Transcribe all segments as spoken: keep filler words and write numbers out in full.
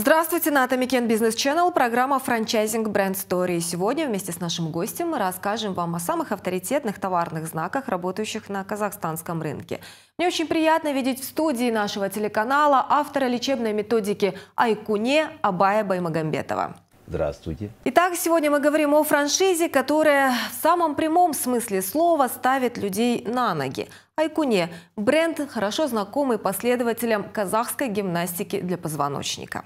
Здравствуйте, на Атамекен Бизнес Channel, программа «Франчайзинг Бренд Story». Сегодня вместе с нашим гостем мы расскажем вам о самых авторитетных товарных знаках, работающих на казахстанском рынке. Мне очень приятно видеть в студии нашего телеканала автора лечебной методики «Айкуне» Абая Баймагамбетова. Здравствуйте. Итак, сегодня мы говорим о франшизе, которая в самом прямом смысле слова ставит людей на ноги. «Айкуне» – бренд, хорошо знакомый последователям казахской гимнастики для позвоночника.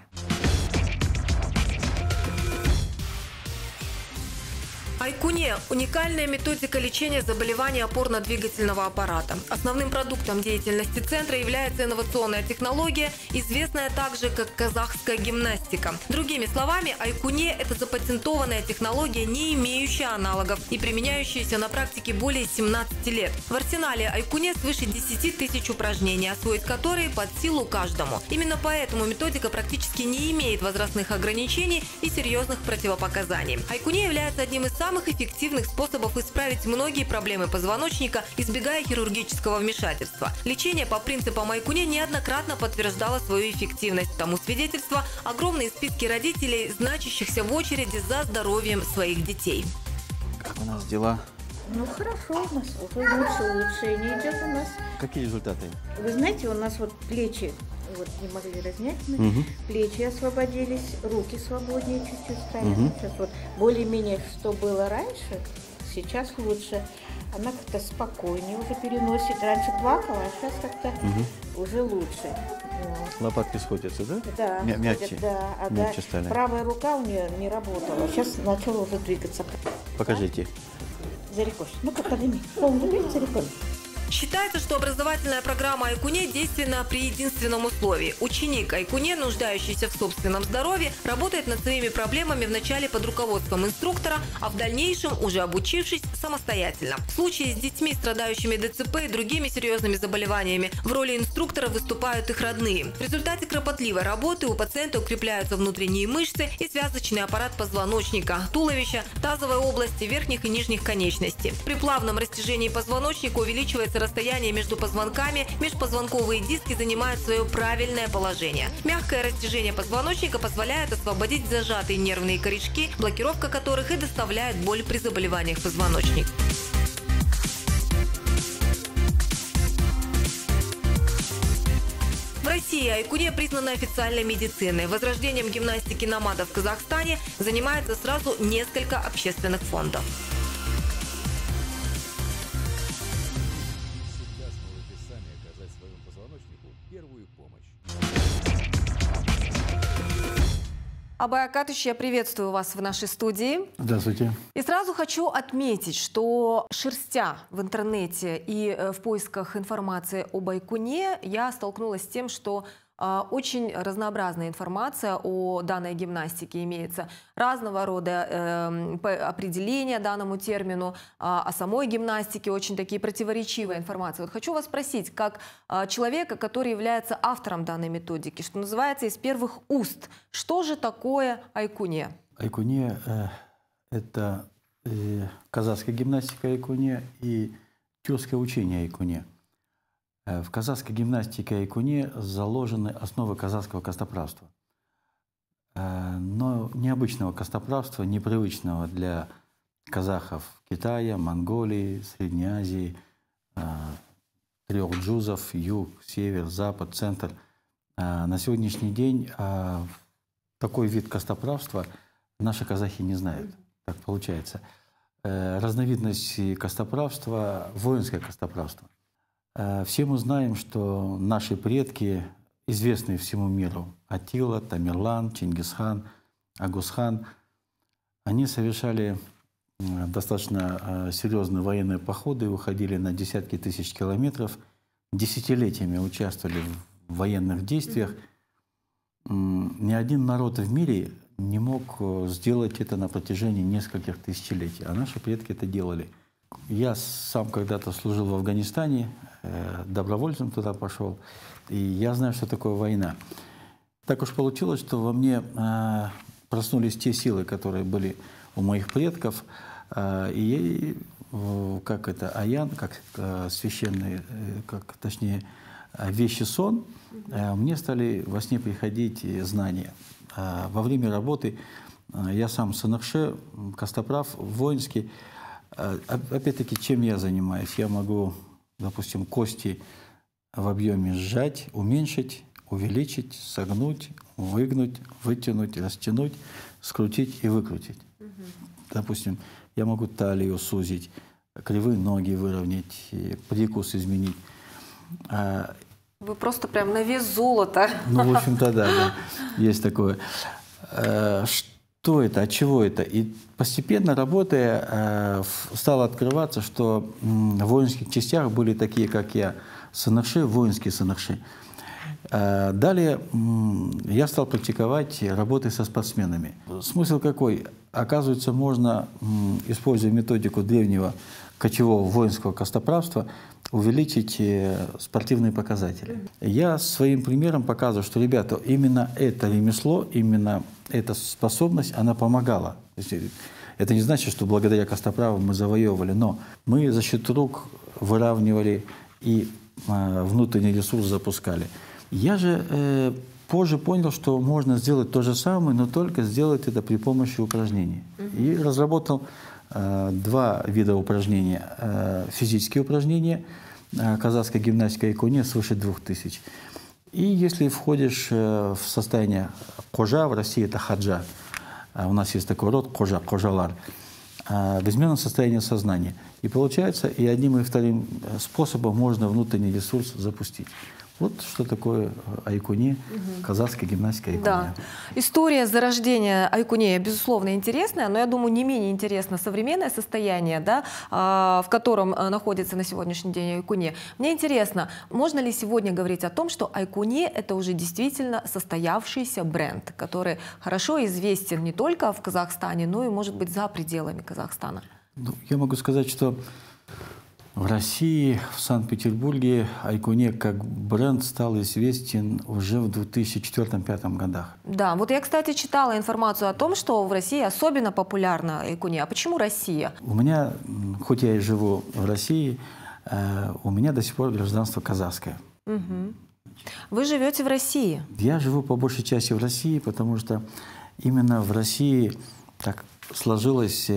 «Айкуне» – уникальная методика лечения заболеваний опорно-двигательного аппарата. Основным продуктом деятельности центра является инновационная технология, известная также как казахская гимнастика. Другими словами, «Айкуне» – это запатентованная технология, не имеющая аналогов и применяющаяся на практике более семнадцати лет. В арсенале «Айкуне» свыше десяти тысяч упражнений, освоить которые под силу каждому. Именно поэтому методика практически не имеет возрастных ограничений и серьезных противопоказаний. «Айкуне» является одним из самых самых эффективных способов исправить многие проблемы позвоночника, избегая хирургического вмешательства. Лечение по принципам «Айкуне» неоднократно подтверждало свою эффективность. Тому свидетельство – огромные списки родителей, значащихся в очереди за здоровьем своих детей. Как у нас дела? Ну хорошо, у нас уже лучше улучшение идет у нас. Какие результаты? Вы знаете, у нас вот плечи вот не могли разнять, угу. Плечи освободились, руки свободнее чуть-чуть стали. Угу. Сейчас вот более-менее, что было раньше, сейчас лучше. Она как-то спокойнее уже переносит. Раньше плакала, а сейчас как-то угу. уже лучше. Лопатки сходятся, да? Да. Мя мягче. Да, а мягче стали. Правая рука у нее не работала, сейчас начала уже двигаться. Покажите. Зарекош. Ну-ка, подними. Считается, что образовательная программа «Айкуне» действенна при единственном условии. Ученик «Айкуне», нуждающийся в собственном здоровье, работает над своими проблемами вначале под руководством инструктора, а в дальнейшем, уже обучившись, самостоятельно. В случае с детьми, страдающими ДЦП и другими серьезными заболеваниями, в роли инструктора выступают их родные. В результате кропотливой работы у пациента укрепляются внутренние мышцы и связочный аппарат позвоночника, туловища, тазовой области, верхних и нижних конечностей. При плавном растяжении позвоночника увеличивается расстояние между позвонками, межпозвонковые диски занимают свое правильное положение. Мягкое растяжение позвоночника позволяет освободить зажатые нервные корешки, блокировка которых и доставляет боль при заболеваниях позвоночника. В России «Айкуне» признана официальной медициной. Возрождением гимнастики намада в Казахстане занимается сразу несколько общественных фондов. Абай Акатович, я приветствую вас в нашей студии. Здравствуйте. И сразу хочу отметить, что шерстя в интернете и в поисках информации об «Айкуне», я столкнулась с тем, что очень разнообразная информация о данной гимнастике имеется. Разного рода э, определения данному термину, а, о самой гимнастике очень такие противоречивая информация. Вот хочу вас спросить, как а, человека, который является автором данной методики, что называется, из первых уст, что же такое «Айкуне»? «Айкуне» э, – это э, казахская гимнастика «Айкуне» и тюркское учение «Айкуне». В казахской гимнастике «Айкуне» заложены основы казахского костоправства, но необычного костоправства, непривычного для казахов Китая, Монголии, Средней Азии, трех джузов, юг, север, запад, центр. На сегодняшний день такой вид костоправства наши казахи не знают, так получается. Разновидность костоправства – воинское костоправство. Все мы знаем, что наши предки, известные всему миру, Атила, Тамерлан, Чингисхан, Агусхан, они совершали достаточно серьезные военные походы, уходили на десятки тысяч километров, десятилетиями участвовали в военных действиях. Ни один народ в мире не мог сделать это на протяжении нескольких тысячелетий, а наши предки это делали. Я сам когда-то служил в Афганистане, добровольцем туда пошел, и я знаю, что такое война. Так уж получилось, что во мне проснулись те силы, которые были у моих предков, и как это аян, как священный, как точнее вещи сон, мне стали во сне приходить знания. Во время работы я сам с эн эр ш, Костоправ, воинский. Опять-таки, чем я занимаюсь? Я могу, допустим, кости в объеме сжать, уменьшить, увеличить, согнуть, выгнуть, вытянуть, растянуть, скрутить и выкрутить. Угу. Допустим, я могу талию сузить, кривые ноги выровнять, прикус изменить. Вы просто прям на вес золота. Ну, в общем-то, да, да, есть такое. Что это, от чего это? И постепенно, работая, стало открываться, что в воинских частях были такие, как я, санакши, воинские санакши. Далее я стал практиковать работы со спортсменами. Смысл какой? Оказывается, можно, используя методику древнего кочевого воинского костоправства, увеличить спортивные показатели. Я своим примером показываю, что, ребята, именно это ремесло, именно эта способность, она помогала. Это не значит, что благодаря костоправу мы завоевывали, но мы за счет рук выравнивали и внутренний ресурс запускали. Я же э, позже понял, что можно сделать то же самое, но только сделать это при помощи упражнений. И разработал э, два вида упражнений. Э, физические упражнения, э, казахская гимнастика и куне свыше двух тысяч. И если входишь э, в состояние кожа, в России это хаджа, э, у нас есть такой род кожа, кожалар, э, в изменном состоянии сознания. И получается, и одним и вторым способом можно внутренний ресурс запустить. Вот что такое айкуне, угу. казахская гимнастика айкуне. Да. История зарождения айкуне, безусловно, интересная, но, я думаю, не менее интересно современное состояние, да, в котором находится на сегодняшний день айкуне. Мне интересно, можно ли сегодня говорить о том, что айкуне – это уже действительно состоявшийся бренд, который хорошо известен не только в Казахстане, но и, может быть, за пределами Казахстана? Ну, я могу сказать, что в России, в Санкт-Петербурге айкуне как бренд стал известен уже в две тысячи четвёртом — две тысячи пятом годах. Да, вот я, кстати, читала информацию о том, что в России особенно популярна айкуне. А почему Россия? У меня, хоть я и живу в России, у меня до сих пор гражданство казахское. Угу. Вы живете в России? Я живу по большей части в России, потому что именно в России так сложилось,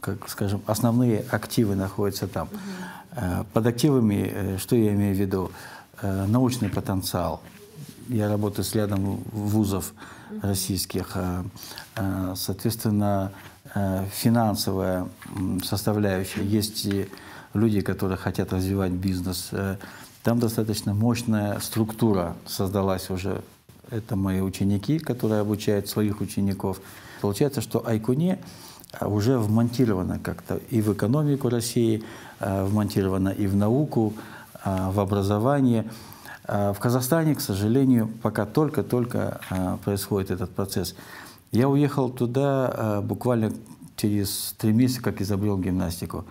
как скажем, основные активы находятся там. Mm-hmm. Под активами, что я имею в виду? Научный потенциал. Я работаю с рядом вузов mm-hmm. российских. Соответственно, финансовая составляющая. Есть люди, которые хотят развивать бизнес. Там достаточно мощная структура создалась уже. Это мои ученики, которые обучают своих учеников. Получается, что айкуне уже вмонтировано как-то и в экономику России, вмонтировано и в науку, в образование. В Казахстане, к сожалению, пока только-только происходит этот процесс. Я уехал туда буквально через три месяца, как изобрел гимнастику.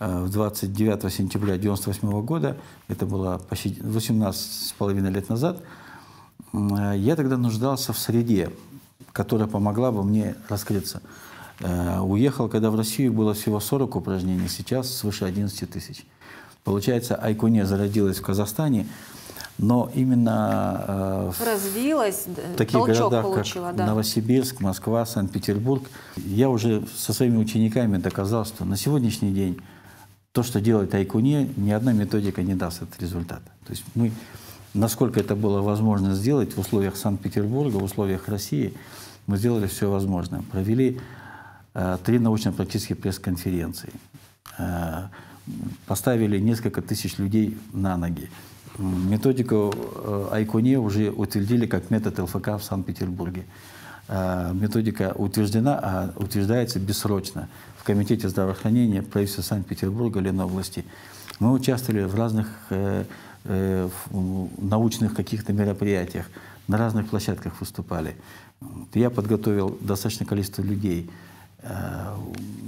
двадцать девятого сентября девяносто восьмого года, это было почти восемнадцать с половиной лет назад, я тогда нуждался в среде, которая помогла бы мне раскрыться. Уехал, когда в Россию было всего сорок упражнений, сейчас свыше одиннадцати тысяч. Получается, айкуне зародилась в Казахстане, но именно развилась, в таких городах, получила, как да. Новосибирск, Москва, Санкт-Петербург. Я уже со своими учениками доказал, что на сегодняшний день то, что делает айкуне, ни одна методика не даст этот результат. То есть мы... Насколько это было возможно сделать в условиях Санкт-Петербурга, в условиях России, мы сделали все возможное. Провели э, три научно-практические пресс-конференции, э, поставили несколько тысяч людей на ноги. Методику э, айкуне уже утвердили как метод эл эф ка в Санкт-Петербурге. Э, методика утверждена, а утверждается бессрочно в Комитете здравоохранения правительства Санкт-Петербурга, Ленобласти. Мы участвовали в разных... Э, в научных каких-то мероприятиях, на разных площадках выступали. Я подготовил достаточное количество людей.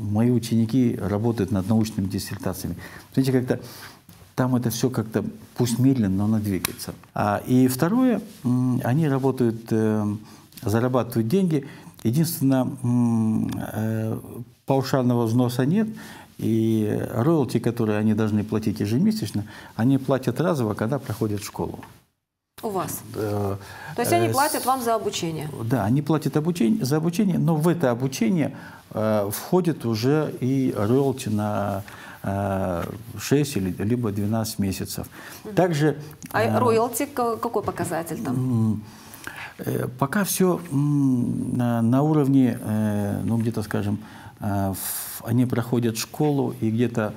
Мои ученики работают над научными диссертациями. Знаете, как-то там это все как-то, пусть медленно, но оно двигается. И второе, они работают, зарабатывают деньги. Единственное, паушального взноса нет. И роялти, которые они должны платить ежемесячно, они платят разово, когда проходят школу. у вас? То есть они платят вам за обучение? Да, они платят обучение, за обучение, но в это обучение э, входит уже и роялти на э, шесть или, либо двенадцать месяцев. Угу. Также, а э, роялти какой показатель там? Э, пока все э, на уровне, э, ну где-то, скажем, э, в, они проходят школу и где-то,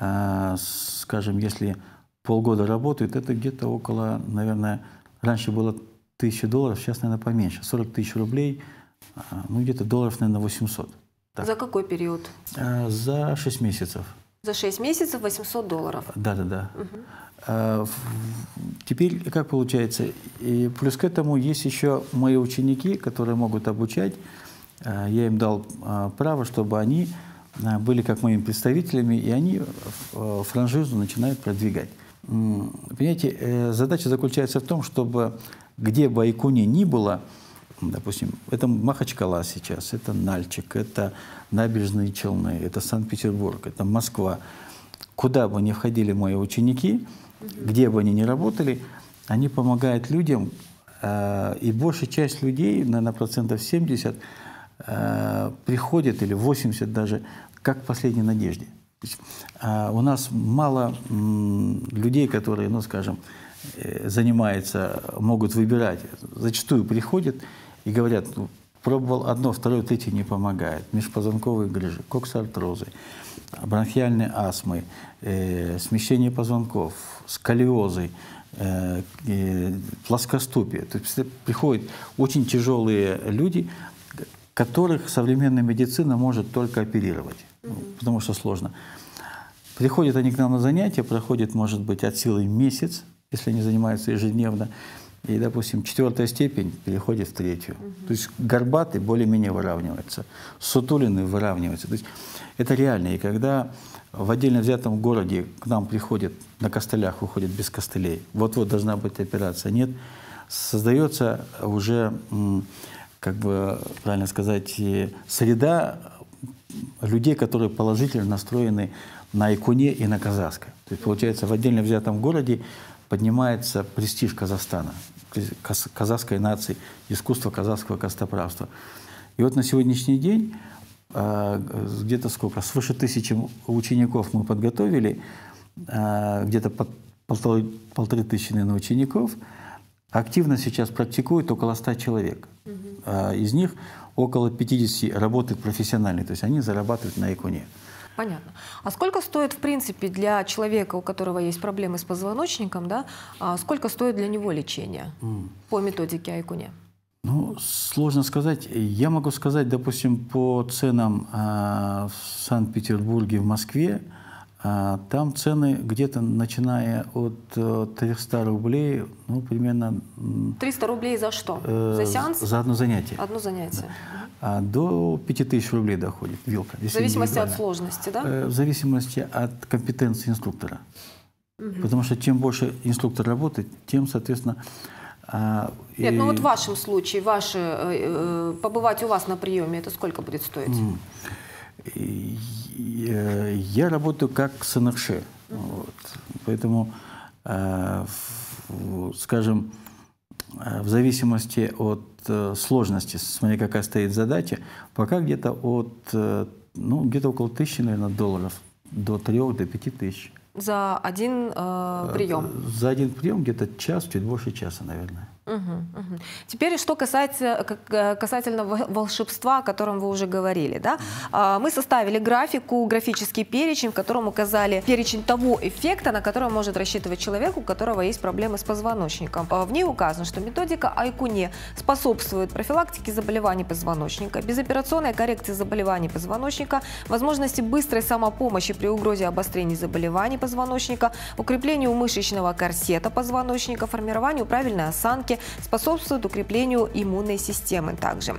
э, скажем, если полгода работают, это где-то около, наверное, раньше было тысяча долларов, сейчас, наверное, поменьше. сорок тысяч рублей, ну где-то долларов, наверное, восемьсот. Так. За какой период? За шесть месяцев. За шесть месяцев восемьсот долларов? Да, да, да. Угу. А, теперь как получается? И плюс к этому есть еще мои ученики, которые могут обучать. Я им дал право, чтобы они были как моими представителями, и они франшизу начинают продвигать. Понимаете, задача заключается в том, чтобы где бы Айкуни ни было, допустим, это Махачкала сейчас, это Нальчик, это Набережные Челны, это Санкт-Петербург, это Москва. Куда бы ни входили мои ученики, где бы они ни работали, они помогают людям, и большая часть людей, наверное, процентов семьдесят, приходит, или восемьдесят даже, как к последней надежде. У нас мало людей, которые, ну, скажем, занимаются, могут выбирать. Зачастую приходят и говорят, пробовал одно, второе, третье не помогает. Межпозвонковые грыжи, коксартрозы, бронхиальные астмы, э, смещение позвонков, сколиозы, э, э, плоскоступие. То есть приходят очень тяжелые люди, которых современная медицина может только оперировать, Mm-hmm. потому что сложно. Приходят они к нам на занятия, проходят, может быть, от силы месяц, если они занимаются ежедневно, и, допустим, четвертая степень переходит в третью. Mm-hmm. То есть горбатый более-менее выравнивается, сутулины выравниваются. То есть это реально. И когда в отдельно взятом городе к нам приходят, на костылях выходят без костылей, вот-вот должна быть операция, нет, создается уже, как бы, правильно сказать, среда людей, которые положительно настроены на Айкуне и на казахском. То есть, получается, в отдельно взятом городе поднимается престиж Казахстана, казахской нации, искусство казахского костоправства. И вот на сегодняшний день где-то сколько, свыше тысячи учеников мы подготовили, где-то под полторы, полторы тысячи, наверное, учеников. Активно сейчас практикует около ста человек. Угу. Из них около пятидесяти работают профессионально, то есть они зарабатывают на Айкуне. Понятно. А сколько стоит, в принципе, для человека, у которого есть проблемы с позвоночником, да, сколько стоит для него лечение mm. по методике Айкуне? Ну, сложно сказать. Я могу сказать, допустим, по ценам в Санкт-Петербурге, в Москве, там цены где-то начиная от трёхсот рублей, ну, примерно... триста рублей за что? За сеанс? За одно занятие. Одно занятие. Да. Угу. До пяти тысяч рублей доходит вилка. В зависимости от сложности, да? В зависимости от компетенции инструктора. Угу. Потому что чем больше инструктор работает, тем, соответственно... Нет, и... ну вот в вашем случае, ваши, побывать у вас на приеме, это сколько будет стоить? Угу. Я работаю как сэнэхшэ, вот. Поэтому, скажем, в зависимости от сложности, смотря какая стоит задача, пока где-то от, ну, где-то около тысячи, наверное, долларов, до трех, до пяти тысяч. За один э, прием? За один прием где-то час, чуть больше часа, наверное. Угу, угу. Теперь, что касается, касательно волшебства, о котором вы уже говорили. Да? Угу. Мы составили графику, графический перечень, в котором указали перечень того эффекта, на который может рассчитывать человек, у которого есть проблемы с позвоночником. В ней указано, что методика Айкуне способствует профилактике заболеваний позвоночника, безоперационной коррекции заболеваний позвоночника, возможности быстрой самопомощи при угрозе обострений заболеваний позвоночника, укреплению мышечного корсета позвоночника, формированию правильной осанки, способствует укреплению иммунной системы также.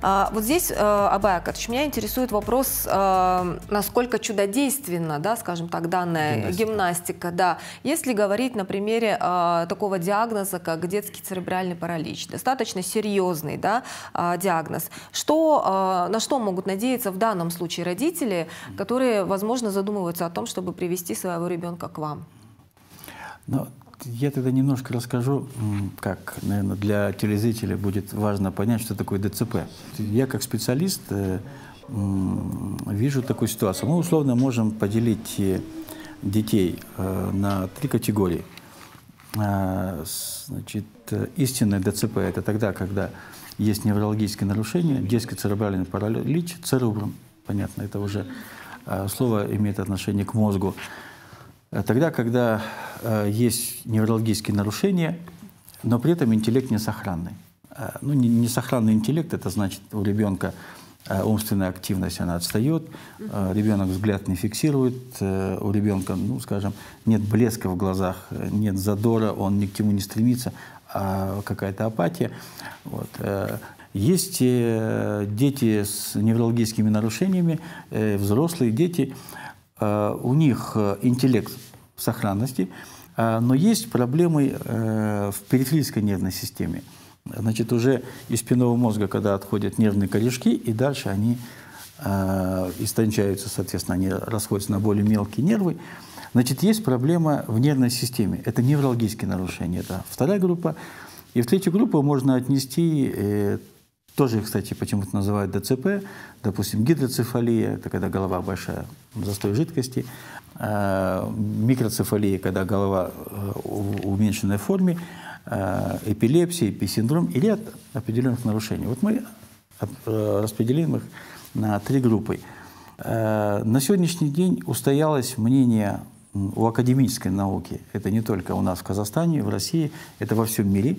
А, вот здесь, Абай Акатович, меня интересует вопрос, а, насколько чудодейственна, да, скажем так, данная гимнастика. гимнастика да. Если говорить на примере а, такого диагноза, как детский церебральный паралич, достаточно серьезный, да, а, диагноз, что, а, на что могут надеяться в данном случае родители, которые, возможно, задумываются о том, чтобы привести своего ребенка к вам? Но... я тогда немножко расскажу, как, наверное, для телезрителя будет важно понять, что такое ДЦП. Я как специалист вижу такую ситуацию. Мы условно можем поделить детей на три категории. Значит, истинное ДЦП – это тогда, когда есть неврологические нарушения, детский церебральный паралич, церебрум, понятно, это уже слово имеет отношение к мозгу. Тогда, когда есть неврологические нарушения, но при этом интеллект не сохранный. Ну, не сохранный интеллект – это значит, у ребенка умственная активность, она отстает, ребенок взгляд не фиксирует, у ребенка, ну, скажем, нет блеска в глазах, нет задора, он ни к чему не стремится, а какая-то апатия. Вот. Есть дети с неврологическими нарушениями, взрослые дети, у них интеллект в сохранности, но есть проблемы в периферической нервной системе. Значит, уже из спинного мозга, когда отходят нервные корешки, и дальше они э, истончаются, соответственно, они расходятся на более мелкие нервы. Значит, есть проблема в нервной системе. Это неврологические нарушения, это вторая группа. И в третью группу можно отнести, э, тоже, кстати, почему-то называют ДЦП, допустим, гидроцефалия, это когда голова большая, застой жидкости, э, микроцефалия, когда голова э, в уменьшенной форме, эпилепсия, эписиндром и ряд определенных нарушений. Вот мы распределим их на три группы. На сегодняшний день устоялось мнение у академической науки, это не только у нас в Казахстане, в России, это во всем мире.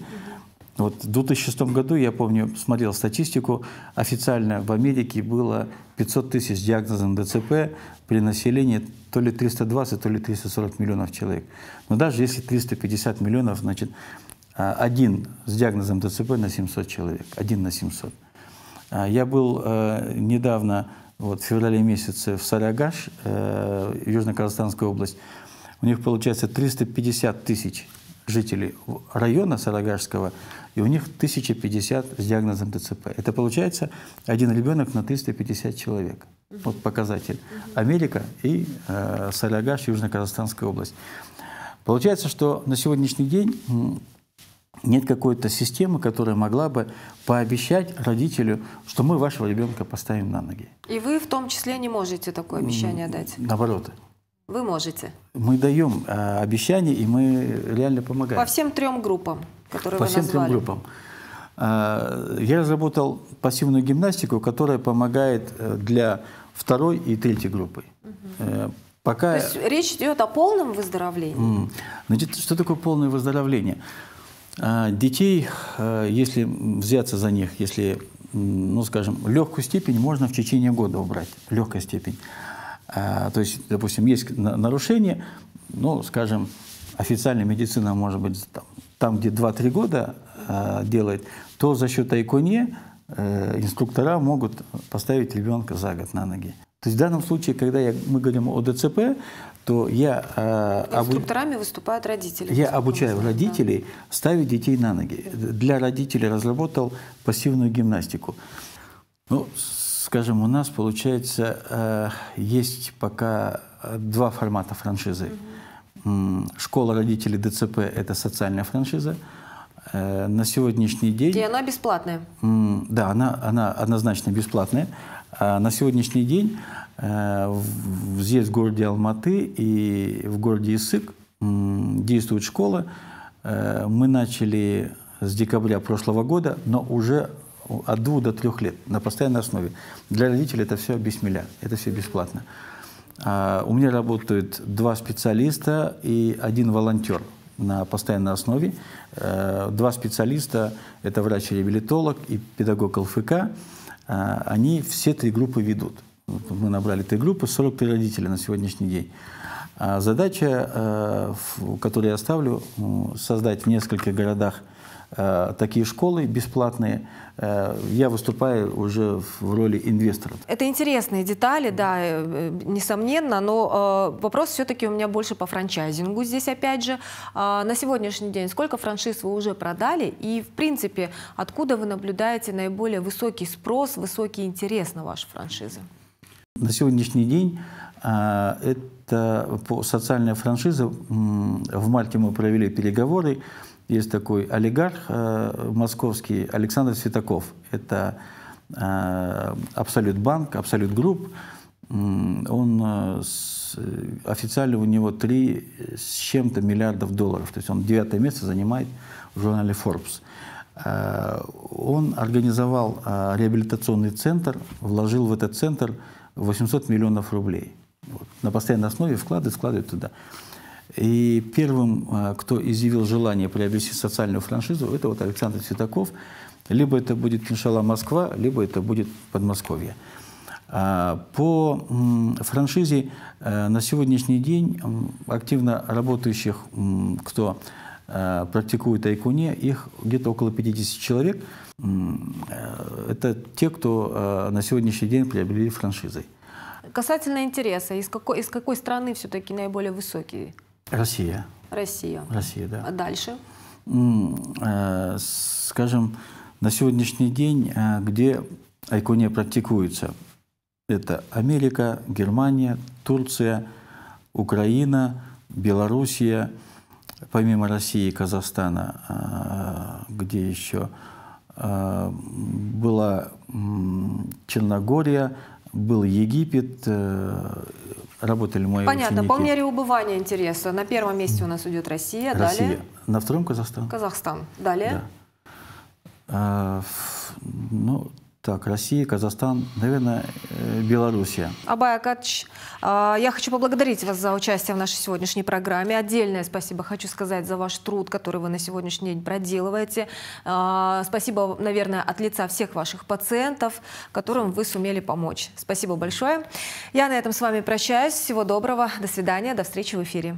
Вот в две тысячи шестом году, я помню, смотрел статистику, официально в Америке было пятьсот тысяч с диагнозом ДЦП при населении то ли триста двадцать, то ли триста сорок миллионов человек. Но даже если триста пятьдесят миллионов, значит, один с диагнозом ДЦП на семьсот человек, один на семьсот. Я был э, недавно, вот, в феврале месяце, в Сарыагаш, э, Южно-Казахстанская область. У них получается триста пятьдесят тысяч жителей района Сарыагашского, и у них тысяча пятьдесят с диагнозом ДЦП. Это получается один ребенок на триста пятьдесят человек. Вот показатель. Америка и э, Сарыагаш, Южно-Казахстанская область. Получается, что на сегодняшний день нет какой-то системы, которая могла бы пообещать родителю, что мы вашего ребенка поставим на ноги. И вы в том числе не можете такое обещание дать? Наоборот. Вы можете? Мы даем э, обещания, и мы реально помогаем. По всем трем группам, которые по вы назвали? По всем трем группам. Э, я разработал пассивную гимнастику, которая помогает для второй и третьей группы. Угу. Э, пока... То есть речь идет о полном выздоровлении? Значит, что такое полное выздоровление? Э, детей, э, если взяться за них, если, ну, скажем, легкую степень можно в течение года убрать, легкая степень. То есть, допустим, есть нарушение, ну, скажем, официальная медицина, может быть, там, там где два-три года э, делает, то за счет айконе э, инструктора могут поставить ребенка за год на ноги. То есть в данном случае, когда я, мы говорим о ДЦП, то я... Э, Инструкторами обу... выступают родители. Я обучаю да. родителей ставить детей на ноги. Для родителей разработал пассивную гимнастику. Ну, скажем, у нас, получается, есть пока два формата франшизы. Школа родителей ДЦП – это социальная франшиза. На сегодняшний день… И она бесплатная? Да, она, она однозначно бесплатная. На сегодняшний день здесь, в городе Алматы и в городе Иссык, действует школа. Мы начали с декабря прошлого года, но уже… от двух до трех лет на постоянной основе. Для родителей это все бисмилля, это все бесплатно. А у меня работают два специалиста и один волонтер на постоянной основе. А два специалиста – это врач-реабилитолог и педагог ЛФК. А они все три группы ведут. Мы набрали три группы, сорок три родителя на сегодняшний день. А задача, которую я ставлю, создать в нескольких городах такие школы бесплатные. Я выступаю уже в роли инвестора. Это интересные детали, да, несомненно, но вопрос все-таки у меня больше по франчайзингу здесь опять же. На сегодняшний день сколько франшиз вы уже продали и, в принципе, откуда вы наблюдаете наиболее высокий спрос, высокий интерес на ваши франшизы? На сегодняшний день Это по социальной франшизе. В Мальте мы провели переговоры. Есть такой олигарх московский Александр Светаков. Это Абсолют Банк, Абсолют Групп. Он официально у него три с чем-то миллиардов долларов. То есть он девятое место занимает в журнале Forbes. Он организовал реабилитационный центр, вложил в этот центр восемьсот миллионов рублей. Вот. На постоянной основе вклады складывают туда. И первым, кто изъявил желание приобрести социальную франшизу, это вот Александр Светаков. Либо это будет, иншалла, Москва, либо это будет Подмосковье. По франшизе на сегодняшний день активно работающих, кто практикует айкуне, их где-то около пятидесяти человек. Это те, кто на сегодняшний день приобрели франшизы. Касательно интереса, из какой, из какой страны все-таки наиболее высокие? Россия. Россия. Россия, да. А дальше? Скажем, на сегодняшний день, где айкуне практикуется, это Америка, Германия, Турция, Украина, Белоруссия, помимо России и Казахстана, где еще была Черногория, был Египет, работали мои Понятно. ученики. По мере убывания интереса. На первом месте у нас идет Россия, Россия. далее. На втором Казахстан. Казахстан. Далее. Да. А, ну, так, Россия, Казахстан, наверное, Белоруссия. Абай Акадович, я хочу поблагодарить вас за участие в нашей сегодняшней программе. Отдельное спасибо хочу сказать за ваш труд, который вы на сегодняшний день проделываете. Спасибо, наверное, от лица всех ваших пациентов, которым вы сумели помочь. Спасибо большое. Я на этом с вами прощаюсь. Всего доброго. До свидания. До встречи в эфире.